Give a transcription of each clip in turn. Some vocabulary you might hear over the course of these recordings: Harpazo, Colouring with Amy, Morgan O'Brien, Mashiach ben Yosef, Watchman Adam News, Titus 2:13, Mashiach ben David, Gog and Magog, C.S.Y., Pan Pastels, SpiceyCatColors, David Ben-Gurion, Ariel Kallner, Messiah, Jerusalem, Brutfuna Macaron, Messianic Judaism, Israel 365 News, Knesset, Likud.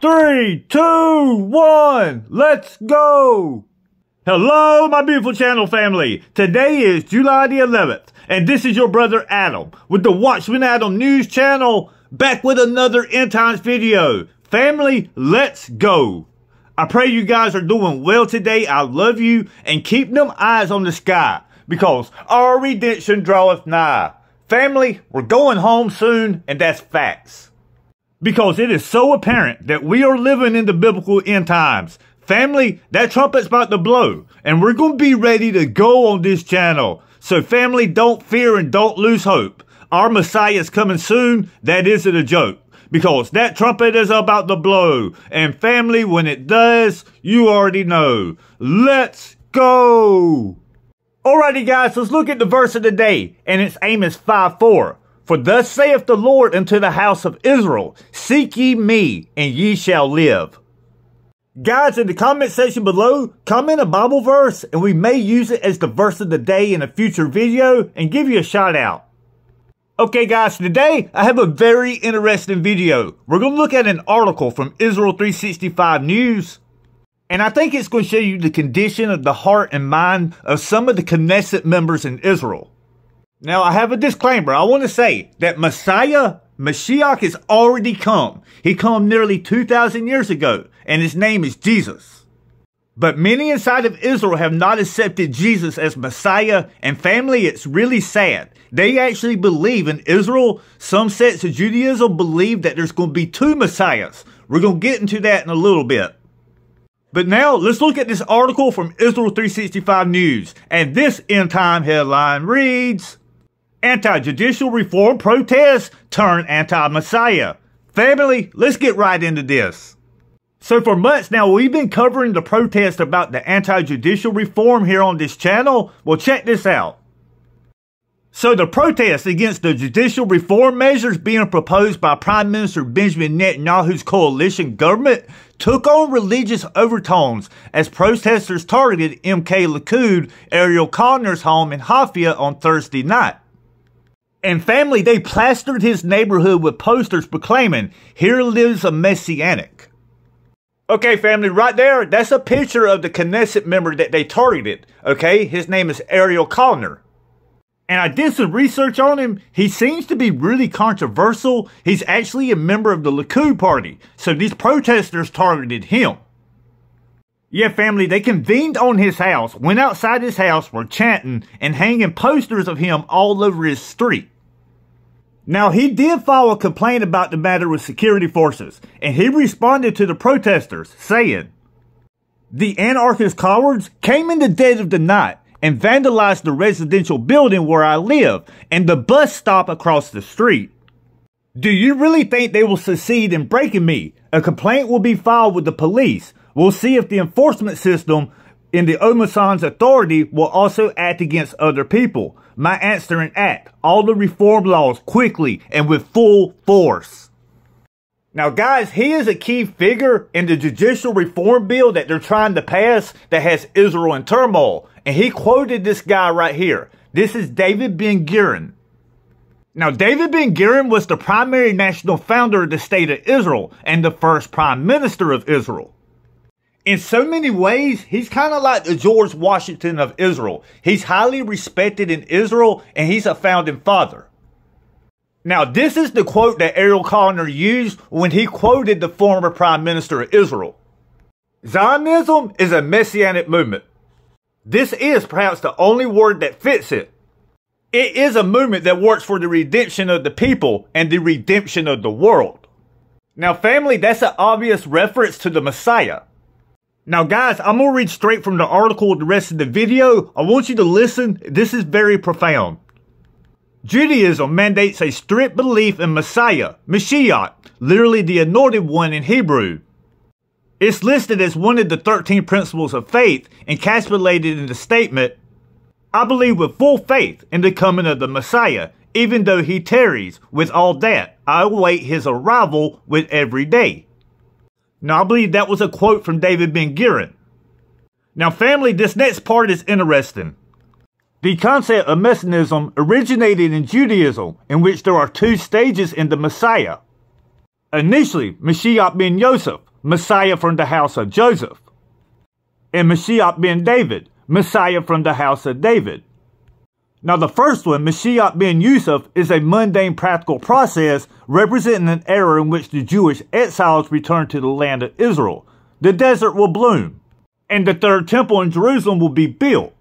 3, 2, 1, let's go! Hello, my beautiful channel family. Today is July the 11th, and this is your brother Adam with the Watchman Adam News channel, back with another end times video. Family, let's go. I pray you guys are doing well today. I love you, and keep them eyes on the sky, because our redemption draweth nigh. Family, we're going home soon, and that's facts. Because it is so apparent that we are living in the biblical end times. Family, that trumpet's about to blow, and we're going to be ready to go on this channel. So family, don't fear and don't lose hope. Our Messiah is coming soon. That isn't a joke, because that trumpet is about to blow. And family, when it does, you already know. Let's go! Alrighty guys, let's look at the verse of the day, and it's Amos 5:4. For thus saith the Lord unto the house of Israel, seek ye me, and ye shall live. Guys, in the comment section below, comment a Bible verse, and we may use it as the verse of the day in a future video and give you a shout out. Okay guys, today I have a very interesting video. We're going to look at an article from Israel 365 News. And I think it's going to show you the condition of the heart and mind of some of the Knesset members in Israel. Now, I have a disclaimer. I want to say that Mashiach has already come. He came nearly 2,000 years ago, and his name is Jesus. But many inside of Israel have not accepted Jesus as Messiah, and family, it's really sad. They actually believe in Israel. Some sects of Judaism believe that there's going to be two Messiahs. We're going to get into that in a little bit. But now, let's look at this article from Israel 365 News. And this end time headline reads, anti-judicial reform protests turn anti-Messiah. Family, let's get right into this. So for months now, we've been covering the protest about the anti-judicial reform here on this channel. Well, check this out. So the protest against the judicial reform measures being proposed by Prime Minister Benjamin Netanyahu's coalition government took on religious overtones as protesters targeted MK Likud, Ariel Kallner's home in Haifa on Thursday night. And family, they plastered his neighborhood with posters proclaiming, here lives a Messianic. Okay family, right there, that's a picture of the Knesset member that they targeted. Okay, his name is Ariel Kallner. And I did some research on him. He seems to be really controversial. He's actually a member of the Likud party. So these protesters targeted him. Yeah, family, they convened on his house, went outside his house, were chanting and hanging posters of him all over his street. Now, he did file a complaint about the matter with security forces, and he responded to the protesters, saying, the anarchist cowards came in the dead of the night and vandalized the residential building where I live and the bus stop across the street. Do you really think they will succeed in breaking me? A complaint will be filed with the police. We'll see if the enforcement system in the Omasan's authority will also act against other people. My answer and act. All the reform laws quickly and with full force. Now guys, he is a key figure in the judicial reform bill that they're trying to pass that has Israel in turmoil. And he quoted this guy right here. This is David Ben-Gurion. Now, David Ben-Gurion was the primary national founder of the state of Israel and the first prime minister of Israel. In so many ways, he's kind of like the George Washington of Israel. He's highly respected in Israel, and he's a founding father. Now, this is the quote that Ariel Kallner used when he quoted the former prime minister of Israel. Zionism is a messianic movement. This is perhaps the only word that fits it. It is a movement that works for the redemption of the people and the redemption of the world. Now, family, that's an obvious reference to the Messiah. Now guys, I'm going to read straight from the article the rest of the video. I want you to listen. This is very profound. Judaism mandates a strict belief in Messiah, Mashiach, literally the anointed one in Hebrew. It's listed as one of the 13 principles of faith and encapsulated in the statement, I believe with full faith in the coming of the Messiah, even though he tarries. With all that, I await his arrival with every day. Now, I believe that was a quote from David Ben-Gurion. Now, family, this next part is interesting. The concept of Messianism originated in Judaism, in which there are two stages in the Messiah. Initially, Mashiach ben Yosef, Messiah from the house of Joseph, and Mashiach ben David, Messiah from the house of David. Now the first one, Mashiach ben Yosef, is a mundane practical process representing an era in which the Jewish exiles return to the land of Israel. The desert will bloom, and the third temple in Jerusalem will be built.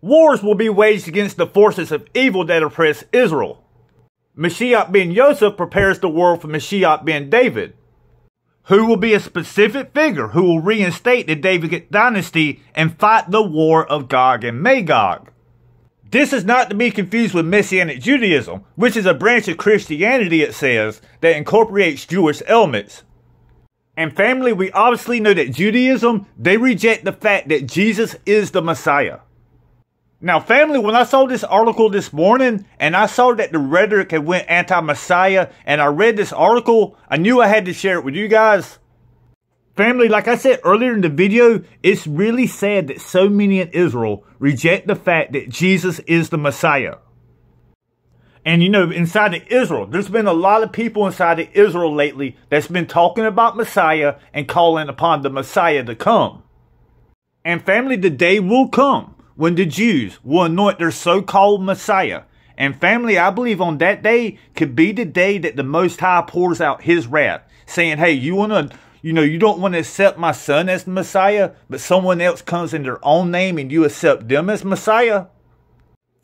Wars will be waged against the forces of evil that oppress Israel. Mashiach ben Yosef prepares the world for Mashiach ben David, who will be a specific figure who will reinstate the Davidic dynasty and fight the war of Gog and Magog. This is not to be confused with Messianic Judaism, which is a branch of Christianity, it says, that incorporates Jewish elements. And family, we obviously know that Judaism, they reject the fact that Jesus is the Messiah. Now family, when I saw this article this morning, and I saw that the rhetoric had went anti-Messiah, and I read this article, I knew I had to share it with you guys. Family, like I said earlier in the video, it's really sad that so many in Israel reject the fact that Jesus is the Messiah. And you know, inside of Israel, there's been a lot of people inside of Israel lately that's been talking about Messiah and calling upon the Messiah to come. And family, the day will come when the Jews will anoint their so-called Messiah. And family, I believe on that day could be the day that the Most High pours out his wrath, saying, hey, you want to... You know, you don't want to accept my son as the Messiah, but someone else comes in their own name and you accept them as Messiah.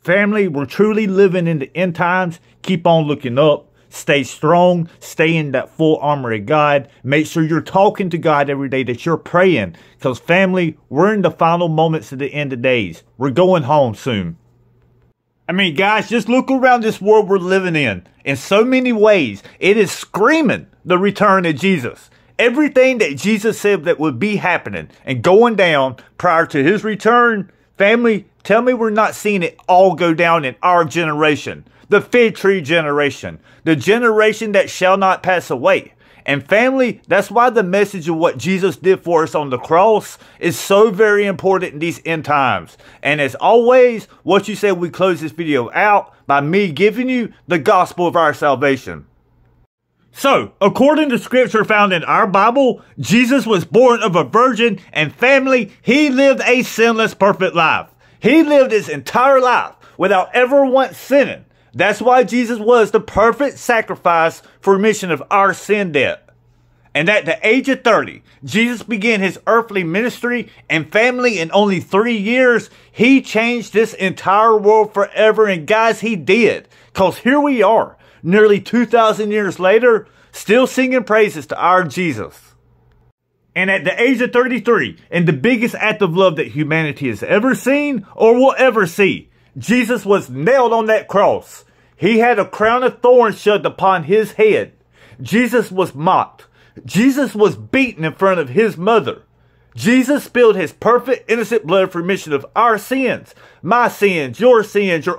Family, we're truly living in the end times. Keep on looking up. Stay strong. Stay in that full armor of God. Make sure you're talking to God every day, that you're praying. Because family, we're in the final moments of the end of days. We're going home soon. I mean, guys, just look around this world we're living in so many ways. It is screaming the return of Jesus. Everything that Jesus said that would be happening and going down prior to his return, family, tell me we're not seeing it all go down in our generation. The fig tree generation. The generation that shall not pass away. And family, that's why the message of what Jesus did for us on the cross is so very important in these end times. And as always, what you say, we close this video out by me giving you the gospel of our salvation. So, according to scripture found in our Bible, Jesus was born of a virgin, and family, he lived a sinless, perfect life. He lived his entire life without ever once sinning. That's why Jesus was the perfect sacrifice for remission of our sin debt. And at the age of 30, Jesus began his earthly ministry, and family, in only 3 years, he changed this entire world forever. And guys, he did. Because here we are, nearly 2,000 years later, still singing praises to our Jesus. And at the age of 33, in the biggest act of love that humanity has ever seen or will ever see, Jesus was nailed on that cross. He had a crown of thorns shoved upon his head. Jesus was mocked. Jesus was beaten in front of his mother. Jesus spilled his perfect, innocent blood for remission of our sins. My sins, your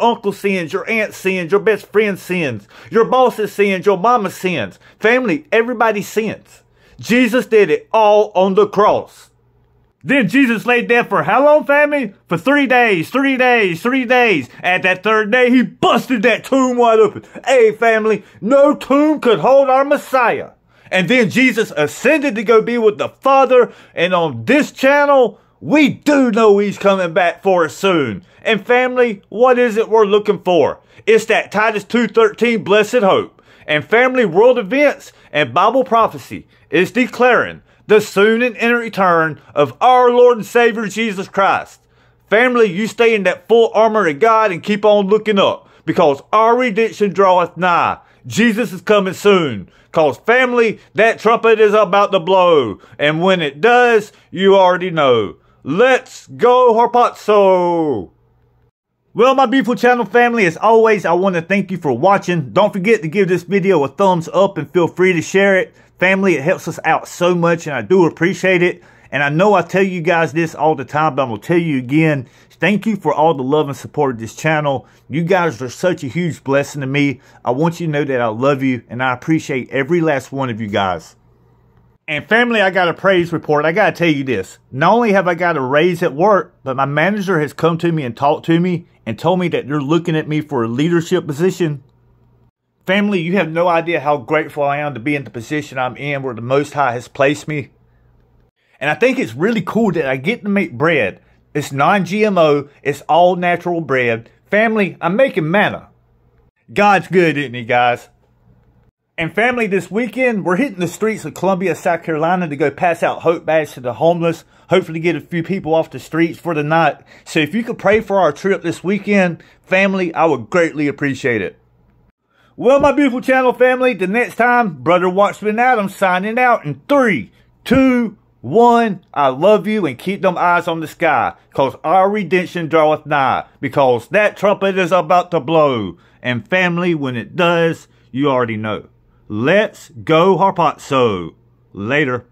uncle's sins, your aunt's sins, your best friend's sins, your boss's sins, your mama's sins. Family, everybody's sins. Jesus did it all on the cross. Then Jesus lay dead for how long, family? For 3 days, 3 days, 3 days. At that third day, he busted that tomb wide open. Hey, family, no tomb could hold our Messiah. And then Jesus ascended to go be with the Father. And on this channel, we do know he's coming back for us soon. And family, what is it we're looking for? It's that Titus 2:13 blessed hope. And family, world events and Bible prophecy is declaring the soon and imminent return of our Lord and Savior Jesus Christ. Family, you stay in that full armor of God and keep on looking up, because our redemption draweth nigh. Jesus is coming soon. Cause family, that trumpet is about to blow. And when it does, you already know. Let's go Harpazo! Well, my beautiful channel family, as always, I want to thank you for watching. Don't forget to give this video a thumbs up and feel free to share it. Family, it helps us out so much and I do appreciate it. And I know I tell you guys this all the time, but I'm going to tell you again. Thank you for all the love and support of this channel. You guys are such a huge blessing to me. I want you to know that I love you and I appreciate every last one of you guys. And family, I got a praise report. I got to tell you this. Not only have I got a raise at work, but my manager has come to me and talked to me and told me that they're looking at me for a leadership position. Family, you have no idea how grateful I am to be in the position I'm in where the Most High has placed me. And I think it's really cool that I get to make bread. It's non-GMO. It's all natural bread. Family, I'm making manna. God's good, isn't he, guys? And family, this weekend, we're hitting the streets of Columbia, South Carolina to go pass out hope bags to the homeless. Hopefully get a few people off the streets for the night. So if you could pray for our trip this weekend, family, I would greatly appreciate it. Well, my beautiful channel family, the next time, Brother Watchman Adam signing out in 3, 2, 1, I love you and keep them eyes on the sky, cause our redemption draweth nigh, because that trumpet is about to blow. And family, when it does, you already know. Let's go harpazo. Later.